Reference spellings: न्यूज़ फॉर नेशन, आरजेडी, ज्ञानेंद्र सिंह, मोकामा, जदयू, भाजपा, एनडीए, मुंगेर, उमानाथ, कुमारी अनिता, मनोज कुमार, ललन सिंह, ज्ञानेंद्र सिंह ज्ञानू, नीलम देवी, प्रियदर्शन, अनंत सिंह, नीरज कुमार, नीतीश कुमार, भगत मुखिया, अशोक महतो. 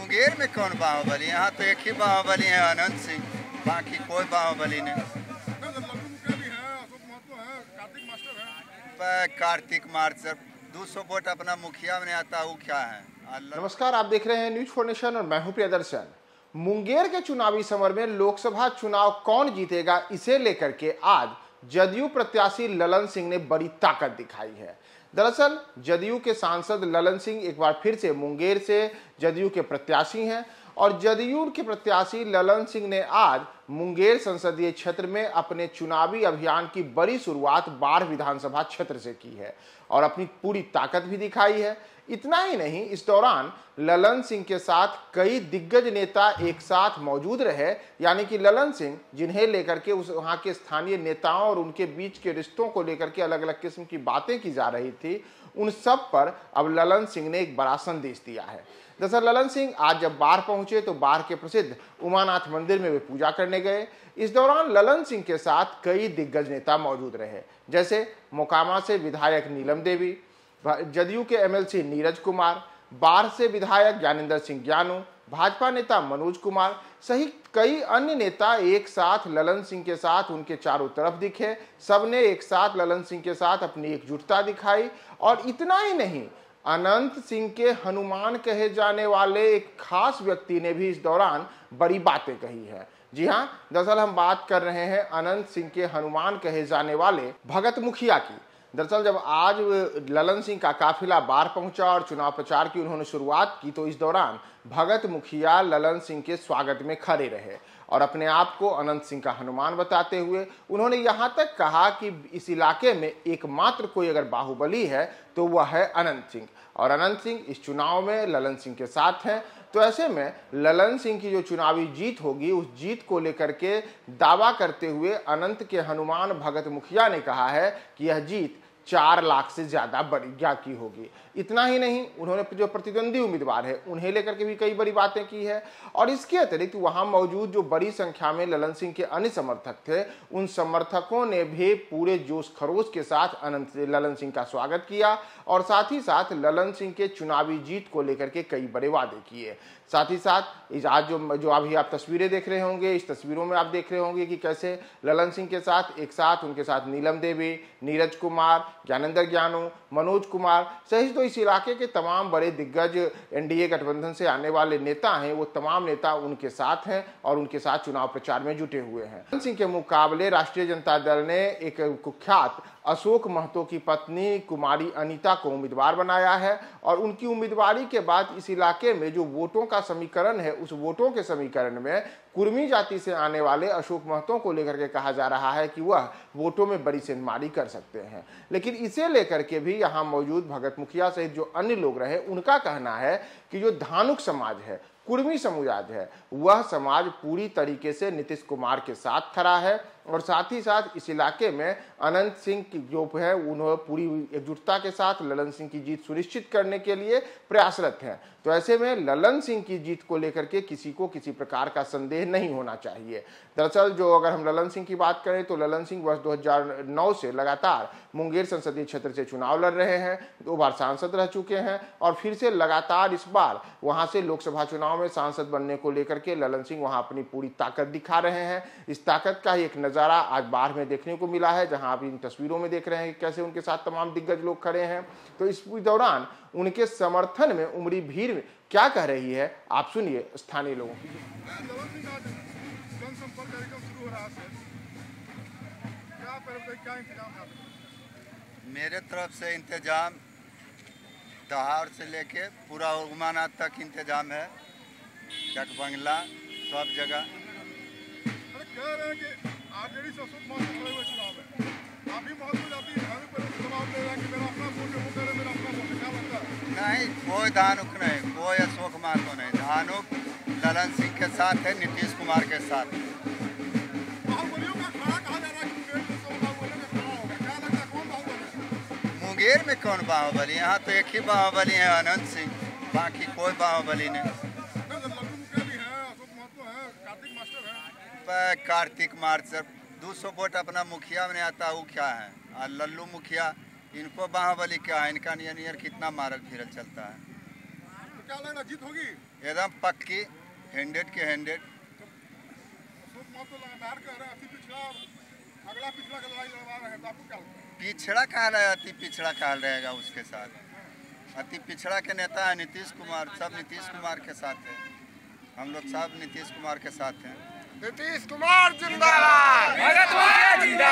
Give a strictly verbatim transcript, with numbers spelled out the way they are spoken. मुंगेर में कौन बाहुबली? यहाँ तो एक ही बाहुबली है, अनंत सिंह, बाकी कोई बाहुबली नहीं। कार्तिक मास्टर दो सौ वोट अपना मुखिया में आता, वो क्या है। नमस्कार, आप देख रहे हैं न्यूज़ फॉर नेशन और मैं हूँ प्रियदर्शन। मुंगेर के चुनावी समर में लोकसभा चुनाव कौन जीतेगा, इसे लेकर के आज जदयू प्रत्याशी ललन सिंह ने बड़ी ताकत दिखाई है। दरअसल जदयू के सांसद ललन सिंह एक बार फिर से मुंगेर से जदयू के प्रत्याशी हैं और जदयू के प्रत्याशी ललन सिंह ने आज मुंगेर संसदीय क्षेत्र में अपने चुनावी अभियान की बड़ी शुरुआत बाढ़ विधानसभा क्षेत्र से की है और अपनी पूरी ताकत भी दिखाई है। इतना ही नहीं, इस दौरान ललन सिंह के साथ कई दिग्गज नेता एक साथ मौजूद रहे, यानी कि ललन सिंह जिन्हें लेकर के उस वहाँ के स्थानीय नेताओं और उनके बीच के रिश्तों को लेकर के अलग अलग किस्म की बातें की जा रही थी, उन सब पर अब ललन सिंह ने एक बड़ा संदेश दिया है। दरअसल ललन सिंह आज जब बाढ़ पहुंचे तो बाढ़ के प्रसिद्ध उमानाथ मंदिर में वे पूजा करने गए। इस दौरान ललन सिंह के साथ कई दिग्गज नेता मौजूद रहे, जैसे मोकामा से विधायक नीलम देवी, जदयू के एमएलसी नीरज कुमार, बाढ़ से विधायक ज्ञानेंद्र सिंह ज्ञानू, भाजपा नेता मनोज कुमार सहित कई अन्य नेता एक साथ ललन सिंह के साथ उनके चारों तरफ दिखे। सबने एक साथ ललन सिंह के साथ अपनी एकजुटता दिखाई। और इतना ही नहीं, अनंत सिंह के हनुमान कहे जाने वाले एक खास व्यक्ति ने भी इस दौरान बड़ी बातें कही है। जी हाँ, दरअसल हम बात कर रहे हैं अनंत सिंह के हनुमान कहे जाने वाले भगत मुखिया की। दरअसल जब आज ललन सिंह का काफिला बाढ़ पहुंचा और चुनाव प्रचार की उन्होंने शुरुआत की तो इस दौरान भगत मुखिया ललन सिंह के स्वागत में खड़े रहे और अपने आप को अनंत सिंह का हनुमान बताते हुए उन्होंने यहां तक कहा कि इस इलाके में एकमात्र कोई अगर बाहुबली है तो वह है अनंत सिंह, और अनंत सिंह इस चुनाव में ललन सिंह के साथ हैं। तो ऐसे में ललन सिंह की जो चुनावी जीत होगी उस जीत को लेकर के दावा करते हुए अनंत के हनुमान भगत मुखिया ने कहा है कि यह जीत चार लाख से ज़्यादा बढ़िया की होगी। इतना ही नहीं, उन्होंने जो प्रतिद्वंदी उम्मीदवार है उन्हें लेकर के भी कई बड़ी बातें की है। और इसके अतिरिक्त वहाँ मौजूद जो बड़ी संख्या में ललन सिंह के अन्य समर्थक थे, उन समर्थकों ने भी पूरे जोश खरोश के साथ अनंत ललन सिंह का स्वागत किया और साथ ही साथ ललन सिंह के चुनावी जीत को लेकर के कई बड़े वादे किए। साथ ही साथ इस आज जो जो अभी आप तस्वीरें देख रहे होंगे, इस तस्वीरों में आप देख रहे होंगे कि कैसे ललन सिंह के साथ एक साथ उनके साथ नीलम देवी, नीरज कुमार, ज्ञानेंद्र ज्ञानू, मनोज कुमार सहित तो इस इलाके के तमाम बड़े दिग्गज एनडीए गठबंधन से आने वाले नेता हैं, वो तमाम नेता उनके साथ हैं और उनके साथ चुनाव प्रचार में जुटे हुए हैं। ललन सिंह के मुकाबले राष्ट्रीय जनता दल ने एक कुख्यात अशोक महतो की पत्नी कुमारी अनिता को उम्मीदवार बनाया है और उनकी उम्मीदवारी के बाद इस इलाके में जो वोटों का समीकरण है, उस वोटों के समीकरण में कुर्मी जाति से आने वाले अशोक महतो को लेकर के कहा जा रहा है कि वह वोटों में बड़ी सेंधमारी कर सकते हैं। लेकिन इसे लेकर के भी यहाँ मौजूद भगत मुखिया सहित जो अन्य लोग रहे, उनका कहना है कि जो धानुक समाज है, कुर्मी समुदाय है, वह समाज पूरी तरीके से नीतीश कुमार के साथ खड़ा है और साथ ही साथ इस इलाके में अनंत सिंह की जो है उन्होंने पूरी एकजुटता के साथ ललन सिंह की जीत सुनिश्चित करने के लिए प्रयासरत हैं। तो ऐसे में ललन सिंह की जीत को लेकर के किसी को किसी प्रकार का संदेह नहीं होना चाहिए। दरअसल जो अगर हम ललन सिंह की बात करें तो ललन सिंह वर्ष दो हज़ार नौ से लगातार मुंगेर संसदीय क्षेत्र से चुनाव लड़ रहे हैं, दो बार सांसद रह चुके हैं और फिर से लगातार इस बार वहाँ से लोकसभा चुनाव में सांसद बनने को लेकर के ललन सिंह वहाँ अपनी पूरी ताकत दिखा रहे हैं। इस ताकत का ही एक नज़ारा आज बाढ़ में देखने को मिला है, जहां आप इन तस्वीरों में देख रहे हैं कि कैसे उनके साथ तमाम दिग्गज लोग खड़े हैं। तो इस दौरान उनके समर्थन में उमड़ी भीड़ में क्या कह रही है, आप सुनिए स्थानीय लोगों की। मेरे तरफ से इंतजाम दहाड़ से लेके पूरा उमानाथ तक इंतजाम है, चकबंगला सब जगह। कह रहे हैं कि आरजेडी से अशोक महतो खड़े हुए चुनाव में आप भी महसूस जाती है धानुक पर दबाव दे रहा है कि मेरा अपना वोट वो करे, मेरा अपना वोट क्या बनता है? नहीं, कोई धानुक नहीं, कोई अशोक महतो नहीं। धानुक ललन सिंह के साथ है, नीतीश कुमार के साथ। बाहुबलियों का खड़ा कहा जा रहा है कि मुंगेर में कौन बाहुबली खड़ा होगा, क्या लगता है कौन बाहुबली? मुंगेर में कौन बाहुबली? यहाँ तो एक ही बाहुबली है, अनंत सिंह, बाकी कोई बाहुबली नहीं। कार्तिक मास्टर दो सौ वोट अपना मुखिया में आता, वो क्या है। और लल्लू मुखिया, इनको बाहुबली क्या है, इनका नियर नियर कितना मारक फिरल चलता है। तो क्या लगना जीत होगी? एकदम पक्की हंड्रेड के हंड्रेड। पिछड़ा काल है, अति पिछड़ा काल रहेगा उसके साथ। अति पिछड़ा के नेता है नीतीश कुमार, सब नीतीश कुमार के साथ है, हम लोग सब नीतीश कुमार के साथ हैं। नीतीश कुमार जिंदाबाद, भगत मुखिया जिंदाबाद।